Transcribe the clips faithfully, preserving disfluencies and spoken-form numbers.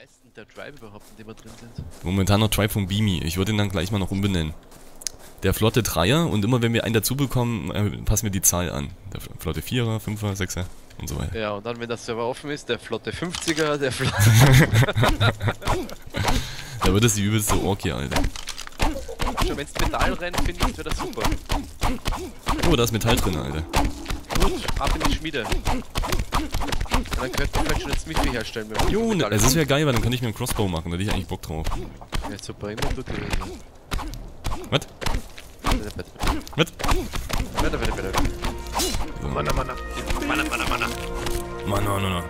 heißt denn der Tribe überhaupt, in dem wir drin sind? Momentaner Tribe von Bimi. Ich würde ihn dann gleich mal noch umbenennen. Der Flotte Dreier, und immer wenn wir einen dazu bekommen, äh, passen wir die Zahl an. Der Flotte Vierer, Fünfer, Sechser und so weiter. Ja, und dann, wenn das Server offen ist, der Flotte Fünfziger, der Flotte... Da wird es die übelste Orkie, Alter. Wenn es Metall rennt, finde ich, wäre das super. Oh, da ist Metall drin, Alter. Gut, ab in die Schmiede. Und dann könnte man schon jetzt Smithy herstellen. Jo, ne, das wäre geil, weil dann kann ich mir einen Crossbow machen, da hätte ich eigentlich Bock drauf. Ja, super, immer gut gewesen. Was? Was? Warte, warte, warte. Mana, mana. Mana, mana, mana. Mana, mana.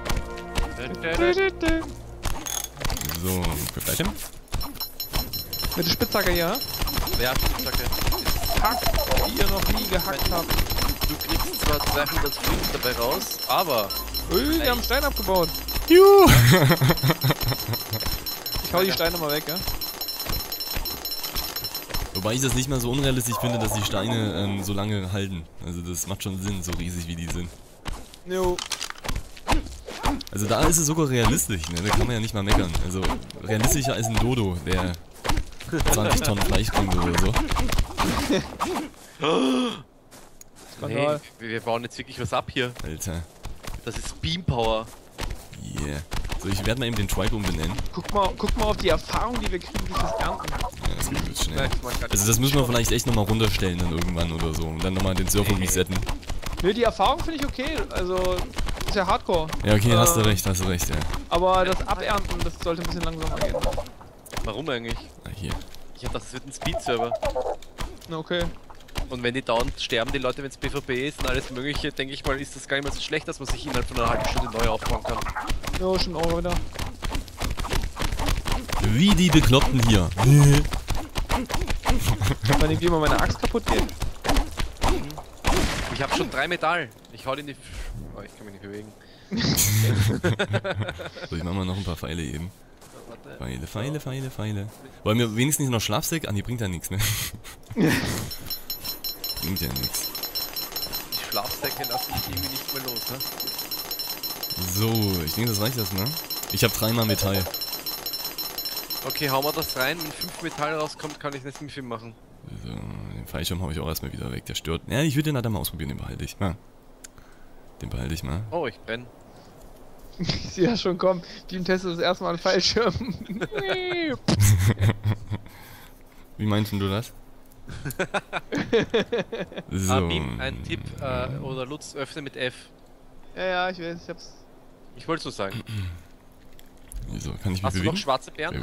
So, Fleisch hin. Mit der Spitzhacke hier, ja? Ja, Spitzhacke. Hack, die ihr noch nie gehackt habt. Du kriegst zwar zweihundert Fliegen dabei raus, aber... Öh, wir haben Stein abgebaut. Juhu! Ich hau die Steine mal weg, ja? Wobei ich das nicht mal so unrealistisch finde, dass die Steine ähm, so lange halten. Also das macht schon Sinn, so riesig wie die sind. Jo. Also da ist es sogar realistisch, ne? Da kann man ja nicht mal meckern. Also realistischer als ein Dodo, der zwanzig Tonnen Fleisch bringt oder so. Hey, wir bauen jetzt wirklich was ab hier. Alter. Das ist Beam Power. Yeah. So, ich werde mal eben den Tribe umbenennen. Guck mal, guck mal auf die Erfahrung, die wir kriegen durch das Ganze. Ja, das geht jetzt schnell. Also das müssen wir vielleicht echt nochmal runterstellen dann irgendwann oder so. Und dann nochmal den Server hey. resetten. Nö, die Erfahrung finde ich okay. Also, ist ja hardcore. Ja, okay, äh, hast du recht, hast du recht, ja. Aber das Abernten, das sollte ein bisschen langsamer gehen. Warum eigentlich? Ah, hier. Ich hab gedacht, das wird ein Speed-Server. Na, okay. Und wenn die dauernd sterben, die Leute, wenn es PvP ist und alles mögliche, denke ich mal, ist das gar nicht mehr so schlecht, dass man sich innerhalb von einer halben Stunde neu aufbauen kann. Ja, schon auch wieder. Wie die Bekloppten hier. Wenn ich immer meine Axt kaputt geht. Ich hab schon drei Metall. Ich hau den nicht... Oh, ich kann mich nicht bewegen. So, ich mach mal noch ein paar Pfeile eben. Pfeile, Pfeile, Pfeile, Pfeile. Wollen wir wenigstens noch Schlafsack? Ah, die bringt ja nichts, ne? Bringt ja nichts. Die Schlafsäcke lassen sich irgendwie nicht mehr los, ne? So, ich denke, das reicht erstmal. Ich habe dreimal Metall. Okay, hauen wir das rein. Wenn fünf Metall rauskommt, kann ich nicht mehr viel machen. So, den Fallschirm hau ich auch erstmal wieder weg. Der stört. Ja, ich würde den halt mal ausprobieren, den behalte ich. Ja. Den behalte ich mal. Oh, ich brenne. Ich sehe ja schon, komm. Team testet das erstmal einen Fallschirm. Wie meinst du das? So. Abim, ein Tipp äh, oder Lutz, öffne mit F. Ja, ja, ich weiß, ich hab's. Ich wollte so sagen. Wieso? Kann ich mich bewegen? Hast du noch schwarze Bären?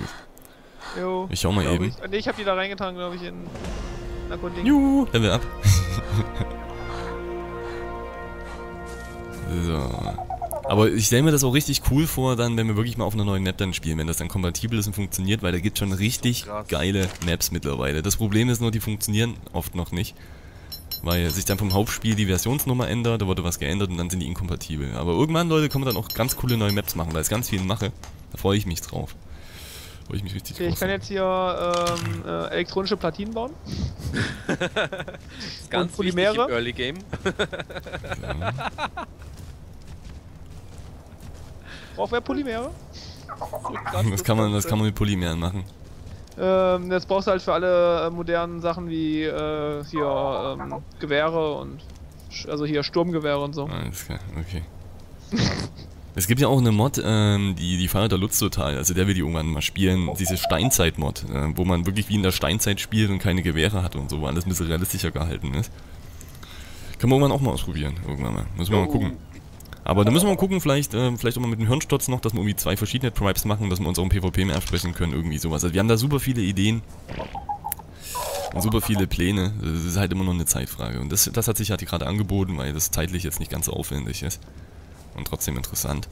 Jo. Ich schau mal eben. Ich. Ne, ich hab die da reingetan, glaube ich, in Narkoding. Juhu, Level up. So. Aber ich stelle mir das auch richtig cool vor, dann, wenn wir wirklich mal auf einer neuen Map dann spielen, wenn das dann kompatibel ist und funktioniert, weil da gibt es schon richtig geile Maps mittlerweile. Das Problem ist nur, die funktionieren oft noch nicht, weil sich dann vom Hauptspiel die Versionsnummer ändert, da wurde was geändert und dann sind die inkompatibel. Aber irgendwann, Leute, können wir dann auch ganz coole neue Maps machen, da ist ganz viel Mache. Da freue ich mich drauf. Freue ich mich richtig drauf. Ich kann jetzt hier ähm, äh, elektronische Platinen bauen. Das ganz Polymere im Early Game. Ja. Braucht wer Polymere? Das kann man, das kann man mit Polymeren machen. Ähm, das brauchst du halt für alle äh, modernen Sachen wie äh, hier ähm, Gewehre und also hier Sturmgewehre und so. Alles klar, okay. Es gibt ja auch eine Mod, ähm, die, die feiert der Lutz total, also der will die irgendwann mal spielen, diese Steinzeit-Mod, äh, wo man wirklich wie in der Steinzeit spielt und keine Gewehre hat und so, weil alles ein bisschen realistischer gehalten ist. Kann man irgendwann auch mal ausprobieren, irgendwann mal. Müssen wir mal gucken. Aber da müssen wir mal gucken, vielleicht, äh, vielleicht auch mal mit dem Hirnsturz noch, dass wir irgendwie zwei verschiedene Tribes machen, dass wir uns auch im PvP mehr absprechen können, irgendwie sowas. Also wir haben da super viele Ideen und super viele Pläne. Das ist halt immer noch eine Zeitfrage. Und das, das hat sich halt gerade angeboten, weil das zeitlich jetzt nicht ganz so aufwendig ist. Und trotzdem interessant.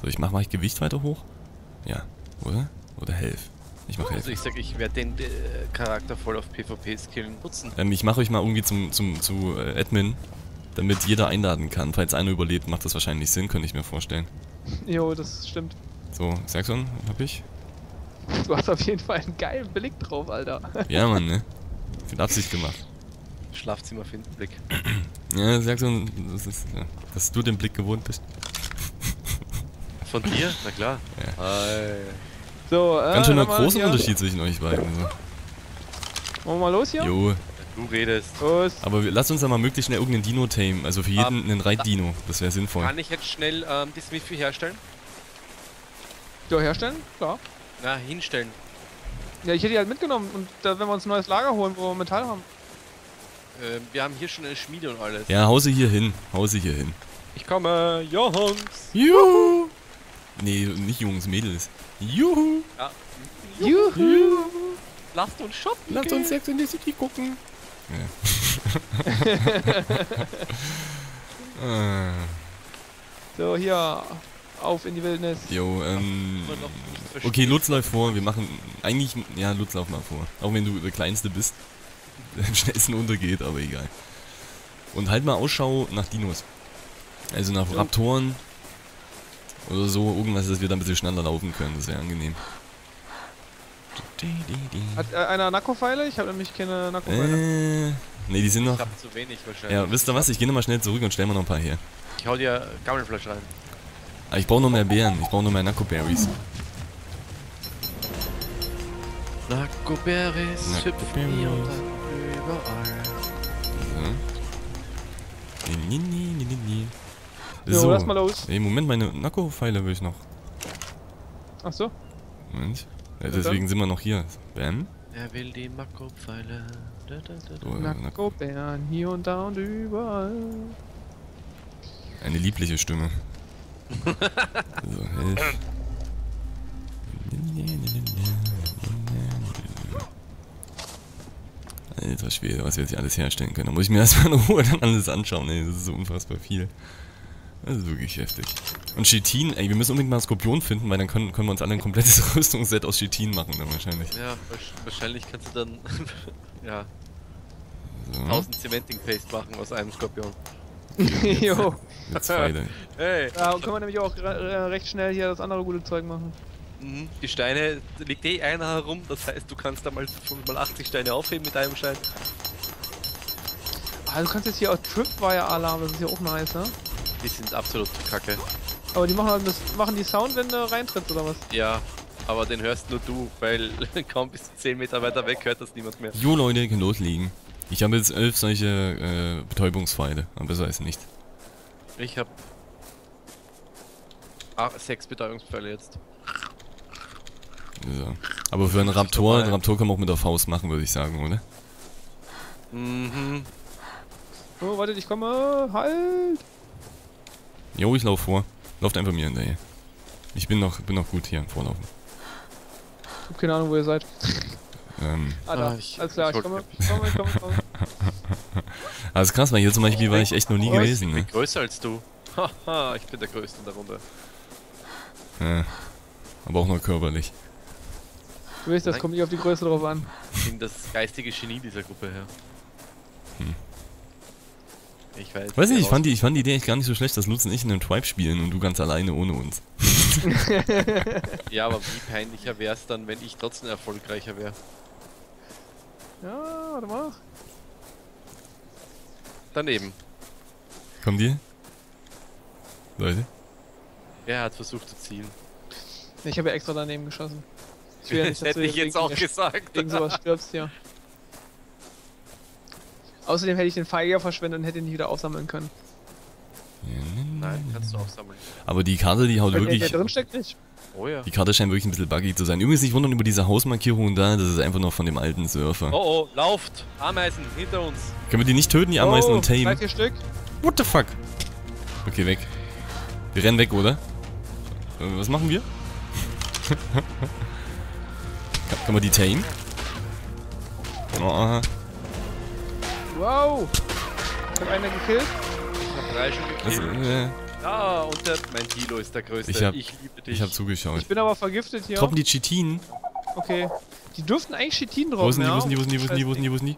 So, ich mach mal ich Gewicht weiter hoch? Ja, oder? Oder Health? Ich mach Health. Also ich sag, ich werde den äh, Charakter voll auf PvP-Skillen nutzen. Ähm, ich mache euch mal irgendwie zum, zum, zu äh, Admin. Damit jeder einladen kann. Falls einer überlebt, macht das wahrscheinlich Sinn, könnte ich mir vorstellen. Jo, das stimmt. So, Saxon, hab ich. Du hast auf jeden Fall einen geilen Blick drauf, Alter. Ja, Mann, ne? Mit Absicht gemacht. Schlafzimmer finden, Blick. Ja, Saxon, das ist, ja, dass du den Blick gewohnt bist. Von dir? Na klar. Ja. So, äh, ganz schöner großer Unterschied zwischen euch beiden. So. Wollen wir mal los hier? Jo. Du redest. Los. Aber wir, lass uns da mal möglichst schnell irgendeinen Dino tamen. Also für jeden um, einen Reit-Dino. Das wäre sinnvoll. Kann ich jetzt schnell ähm, die Smithy herstellen? Ja, herstellen? Klar. Na, hinstellen. Ja, ich hätte die halt mitgenommen. Und da, wenn wir uns ein neues Lager holen, wo wir Metall haben. Ähm, wir haben hier schon eine Schmiede und alles. Ja, hau sie hier hin. Hau sie hier hin. Ich komme. Johans. Juhu. Nee, nicht Jungs, Mädels. Juhu. Ja. Juhu. Juhu. Juhu. Lasst uns shoppen. Lasst uns jetzt in die City gucken. Ja. So, hier. Auf in die Wildnis. Jo, ähm... okay, Lutz läuft vor. Wir machen... Eigentlich... Ja, Lutz, lauf mal vor. Auch wenn du der Kleinste bist. Am schnellsten untergeht, aber egal. Und halt mal Ausschau nach Dinos. Also nach ja. Raptoren. Oder so. Irgendwas, dass wir da ein bisschen schneller laufen können. Das wäre angenehm. Hat äh, einer Narkopfeile? Ich habe nämlich keine Narkopfeile. Äh, ne, die sind noch... Ich hab zu wenig wahrscheinlich. Ja, wisst ihr was? Ich gehe nochmal schnell zurück und stell mal noch ein paar her. Ich hau dir Gammelfleisch rein. Ah, ich brauche noch mehr Beeren. Ich brauche noch mehr Narco-Berries. Narco-Berries hüpfen hier und dann überall. So. Nee, nee, nee, nee, nee. So, so, lass mal los. Ey, Moment, meine Narco-Pfeile will ich noch. Ach so. Moment. Ja, deswegen sind wir noch hier. Bam. Er will die Narco-Pfeile. So, Narco-Bären hier und da und überall. Eine liebliche Stimme. So, hilf. Alter Schwede, was wir jetzt hier alles herstellen können. Da muss ich mir erstmal in Ruhe dann alles anschauen. Ey, das ist so unfassbar viel. Das ist wirklich heftig. Und Chitin, ey, wir müssen unbedingt mal einen Skorpion finden, weil dann können, können wir uns alle ein komplettes Rüstungsset aus Chitin machen, dann wahrscheinlich. Ja, wahrscheinlich kannst du dann, ja, so. tausend Cementing Paste machen aus einem Skorpion. Jo. Jetzt beide. Hey. Da können wir nämlich auch re recht schnell hier das andere gute Zeug machen. Mhm. Die Steine, liegt eh einer herum, das heißt du kannst da mal fünf mal achtzig Steine aufheben mit einem Stein. Ah, du kannst jetzt hier auch Tripwire-Alarm, das ist ja auch nice, ne? Die sind absolut kacke. Aber die machen, halt das, machen die Sound, wenn du reintrittst oder was? Ja, aber den hörst nur du, weil kaum bis zu zehn Meter weiter weg hört das niemand mehr. Jo Leute, ihr könnt loslegen. Ich habe jetzt elf solche äh, Betäubungspfeile, aber besser als nicht. Ich habe sechs Betäubungspfeile jetzt. So. Aber für einen Raptor, einen Raptor kann man auch mit der Faust machen, würde ich sagen, oder? Mhm. Oh, wartet, ich komme. Halt! Jo, ich lauf vor. Lauft einfach mir hinterher. Ich bin noch, bin noch gut hier im Vorlaufen. Ich hab keine Ahnung, wo ihr seid. Ähm. Ah, da. Ich, Alles klar, ich komme, ich komme, ich komme, ich komme. Das ist krass, weil hier zum Beispiel war ich echt noch nie oh, gewesen. Ich bin ne? größer als du. Haha, ich bin der Größte in der Runde. Ja, aber auch nur körperlich. Du weißt, das Nein. kommt nicht auf die Größe drauf an. Ich bin das geistige Genie dieser Gruppe her. Hm. Ich weiß, weiß nicht, ich fand, die, ich fand die Idee echt gar nicht so schlecht, dass Lutz und ich in einem Tribe spielen und du ganz alleine ohne uns. Ja, aber wie peinlicher wär's dann, wenn ich trotzdem erfolgreicher wäre? Ja, warte mal. Daneben. Kommt ihr? Leute? Er hat versucht zu zielen. Ich habe ja extra daneben geschossen. Ich will ja nicht, das hätte ich jetzt auch gesagt. Wegen sowas stirbst, ja. Außerdem hätte ich den Pfeil ja verschwendet und hätte ihn nicht wieder aufsammeln können. Nein, kannst du aufsammeln. Aber die Karte, die haut Weil wirklich... Der, der drin steckt nicht. Oh ja. Die Karte scheint wirklich ein bisschen buggy zu sein. Übrigens nicht wundern über diese Hausmarkierungen da, das ist einfach noch von dem alten Surfer. Oh oh, lauft! Ameisen, hinter uns! Können wir die nicht töten, die Ameisen oh, und tamen? Drei, vier Stück. What the fuck? Okay, weg. Wir rennen weg, oder? Äh, was machen wir? Kann, kann man die tamen? Oh, wow! Ich hab einer gekillt. Ich hab drei schon gekillt. Also, äh, ah, und der, mein Dilo ist der Größte. Ich, hab, ich liebe dich. Ich hab zugeschaut. Ich bin aber vergiftet hier. Droppen die Chitin. Okay. Die dürften eigentlich Chitin droppen, wo sind die, ja? Wo sind die, wo sind die, wo sind die, wo sind die, wo sind die?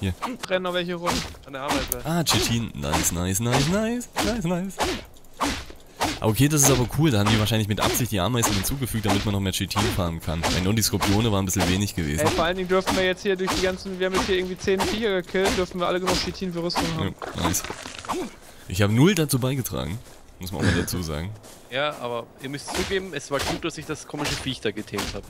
Hier. Brennen noch welche rum. An der Arbeiter. Ah, Chitin. Nice, nice, nice, nice, nice, nice. Okay, das ist aber cool. Da haben die wahrscheinlich mit Absicht die Ameisen hinzugefügt, damit man noch mehr Chitin farmen kann. Weil nur die Skorpione waren ein bisschen wenig gewesen. Ey, vor allen Dingen dürfen wir jetzt hier durch die ganzen... Wir haben jetzt hier irgendwie zehn Viecher gekillt, dürfen wir alle genug Chitin für Rüstung haben. Ja, nice. Ich habe null dazu beigetragen. Muss man auch mal dazu sagen. Ja, aber ihr müsst zugeben, es war gut, dass ich das komische Viech da getamed habe.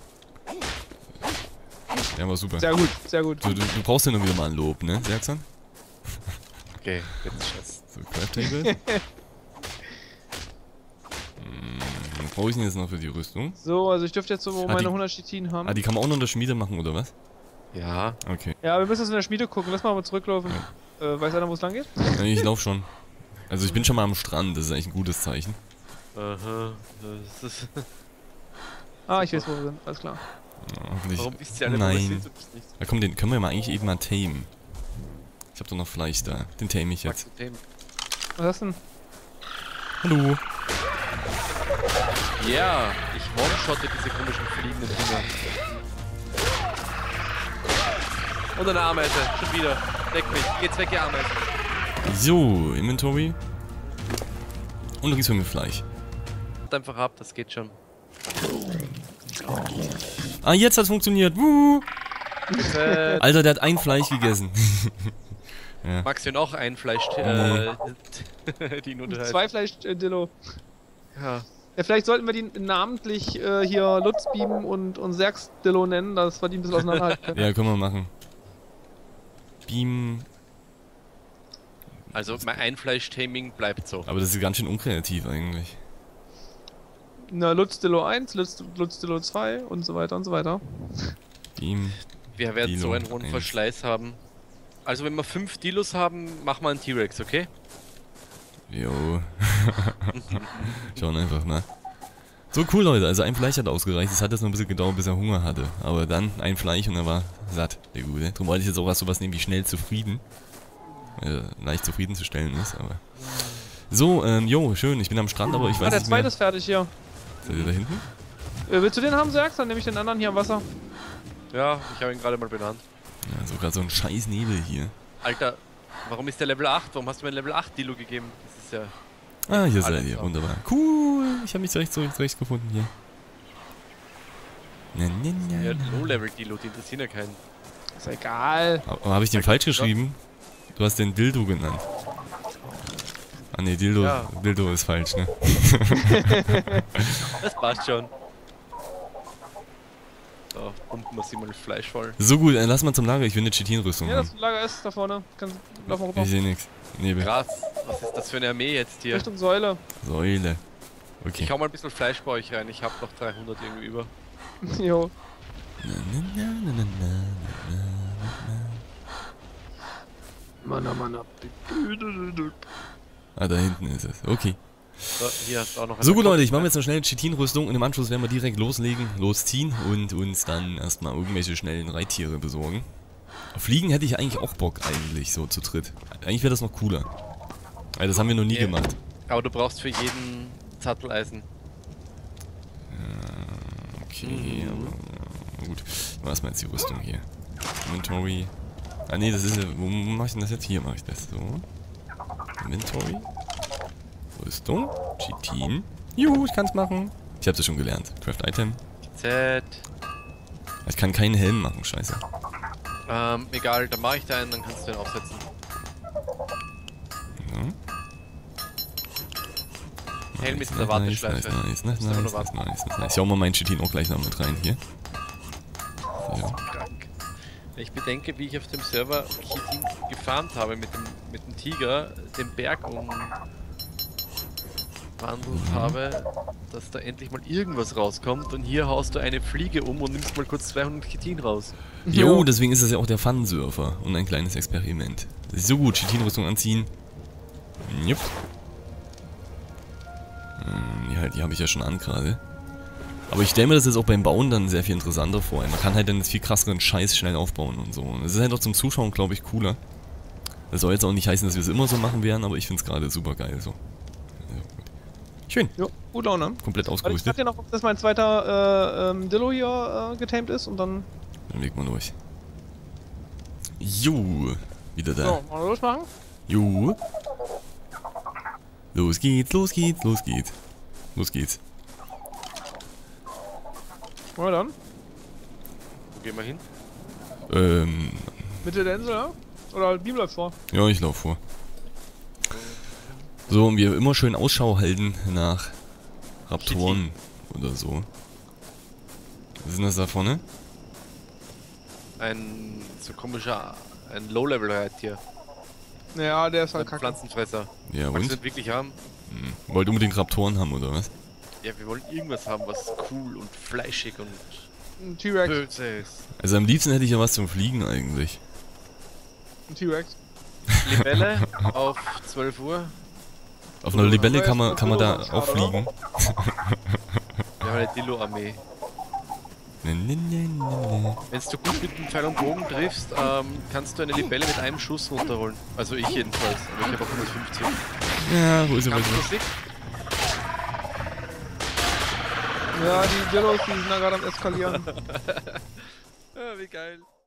Ja, war super. Sehr gut, sehr gut. Du, du, du brauchst ja nur wieder mal ein Lob, ne, Serzan? Okay, jetzt Schatz. So, Crafttable. Was brauche ich denn jetzt noch für die Rüstung? So, also ich dürfte jetzt so ah, meine die, hundert Chitin haben. Ah, die kann man auch noch in der Schmiede machen, oder was? Ja. Okay. Ja, wir müssen jetzt in der Schmiede gucken. Lass mal mal zurücklaufen. Ja. Äh, weiß einer, wo es lang geht? Nee, ich laufe schon. Also ich bin schon mal am Strand. Das ist eigentlich ein gutes Zeichen. Aha. Das ist ah, ich weiß, wo wir sind. Alles klar. Ja, hoffentlich. Warum bist du alle Nein. Nicht? Ja, komm, den können wir mal eigentlich eben mal tamen. Ich hab doch noch Fleisch da. Den tame ich jetzt. Was hast du denn? Hallo. Ja, yeah, ich one-shotte diese komischen fliegenden Dinger. Und eine Ameise, schon wieder. Weg mich, geht's weg, ihr Ameise. So, Inventory. Und du kriegst von mir Fleisch. Halt einfach ab, das geht schon. Ah, jetzt hat's funktioniert. Woo! Alter, der hat ein Fleisch gegessen. Ja. Magst du noch ein Fleisch? Äh, die Nutte halt. Zwei Fleisch, äh, Dillo. Ja. Ja, vielleicht sollten wir die namentlich äh, hier Lutz Beam und, und Serx Dillo nennen, dass wir die ein bisschen auseinanderhalten können. Ja, können wir machen. Beam. Also mein Einfleisch-Taming bleibt so. Aber das ist ganz schön unkreativ eigentlich. Na, Lutz Dillo eins, Lutz, Lutz Dillo zwei und so weiter und so weiter. Beam. Wir werden Dillo so einen hohen Verschleiß haben. Also wenn wir fünf Dilos haben, machen wir einen T-Rex, okay? Jo. Schauen einfach, ne? So cool, Leute. Also ein Fleisch hat ausgereicht. Es hat jetzt noch ein bisschen gedauert, bis er Hunger hatte. Aber dann ein Fleisch und er war satt. Der Gute. Darum wollte ich jetzt auch was sowas nehmen wie schnell zufrieden. Also leicht zufriedenzustellen ist, aber... So, ähm, jo, schön. Ich bin am Strand, aber ich weiß ah, nicht mehr... Ah, der zweite ist fertig hier. Seid ihr da hinten? Äh, willst du den haben, Serx? Dann nehme ich den anderen hier am Wasser. Ja, ich habe ihn gerade mal benannt. Ja, sogar so ein scheiß Nebel hier. Alter, warum ist der Level acht? Warum hast du mir ein Level acht Dilo gegeben? Das ist ja... Ah, hier seid ihr. Wunderbar. Cool. Ich habe mich zurecht, zurecht gefunden hier. Na, na, na, na. Ja, Low-Level-Dilo, die interessieren ja keinen. Ist egal. Aber habe ich den okay, falsch geschrieben? Du hast den Dildo genannt. Ah ne, Dildo, ja. Dildo ist falsch, ne? Das passt schon. So, pumpen wir sie mal Fleisch voll. So gut, dann lass mal zum Lager. Ich will eine Chitin-Rüstung haben. Ja, das Lager ist da vorne. Kannst lauf mal rüber. Ich sehe nichts. Nebel. Krass. Was ist das für eine Armee jetzt hier? Richtung Säule. Säule. Okay. Ich hau mal ein bisschen Fleisch bei euch rein. Ich hab noch dreihundert irgendwie über. Jo. Manna, manna. Ah, da hinten ist es. Okay. So, hier hast du auch noch so gut, Leute, ich mache mir jetzt eine schnelle Chitin-Rüstung und im Anschluss werden wir direkt loslegen, losziehen und uns dann erstmal irgendwelche schnellen Reittiere besorgen. Auf Fliegen hätte ich eigentlich auch Bock, eigentlich so zu dritt. Eigentlich wäre das noch cooler. Weil das haben wir noch nie yeah. gemacht. Aber du brauchst für jeden Zatteleisen. Ja, okay, mhm. aber, gut. Dann erstmal jetzt die Rüstung hier. Inventory. Ah, nee, das ist. Wo mache ich denn das jetzt? Hier mache ich das. So. Inventory. Rüstung. Chitin. Juhu, ich kann's machen. Ich hab's ja schon gelernt. Craft Item. Z. Ich kann keinen Helm machen, scheiße. Ähm, egal, dann mach ich da einen, dann kannst du den aufsetzen. Ja. Helm ist in der Warteschleife. Nice, nice, nice, nice, nice, nice, nice. Ich hau mal meinen Chitin auch gleich noch mit rein hier. So. Ich bedenke, wie ich auf dem Server Chitin gefarmt habe mit dem, mit dem Tiger, den Berg um. Verhandelt habe, dass da endlich mal irgendwas rauskommt und hier haust du eine Fliege um und nimmst mal kurz zweihundert Chitin raus. Jo, ja. Deswegen ist das ja auch der Fun-Surfer und ein kleines Experiment. Das ist so gut, Chitin-Rüstung anziehen. Jupp. Die, halt, die habe ich ja schon an gerade. Aber ich stelle mir das jetzt auch beim Bauen dann sehr viel interessanter vor. Man kann halt dann jetzt viel krasseren Scheiß schnell aufbauen und so. Und das ist halt auch zum Zuschauen, glaube ich, cooler. Das soll jetzt auch nicht heißen, dass wir es immer so machen werden, aber ich finde es gerade super geil so. Schön. Jo, gut Laune. Komplett ausgerüstet. Ich dachte ja noch, dass mein zweiter äh, ähm, Dillo hier äh, getamed ist und dann... Dann legt man durch. Jo, wieder da. So, wollen wir losmachen? Jo. Los geht's, los geht's, los geht's. Los geht's. Na dann. Wo gehen wir hin? Ähm... Mitte der Insel, ja? Oder wie bleibt vor? Ja, ich lauf vor. So, und wir immer schön Ausschau halten nach Raptoren oder so. Was ist denn das da vorne? Ein so komischer, ein Low-Level-Herd hier. Ja, der ist halt kacke. Pflanzenfresser. Ja, und? Wir wirklich haben. Hm. Wollt unbedingt Raptoren haben, oder was? Ja, wir wollen irgendwas haben, was cool und fleischig und... Ein T-Rex. Also am liebsten hätte ich ja was zum Fliegen eigentlich. Ein T-Rex. Libelle auf zwölf Uhr. Auf einer Libelle kann man, kann man da auch fliegen. Wir haben eine Dillo-Armee. Wenn du gut mit dem Pfeil und Bogen triffst, ähm, kannst du eine Libelle mit einem Schuss runterholen. Also ich jedenfalls, aber ich habe auch hundertfünfzig. Ja, wo ist er? Ja, die Dillos, die sind da gerade am Eskalieren. Ja, wie geil.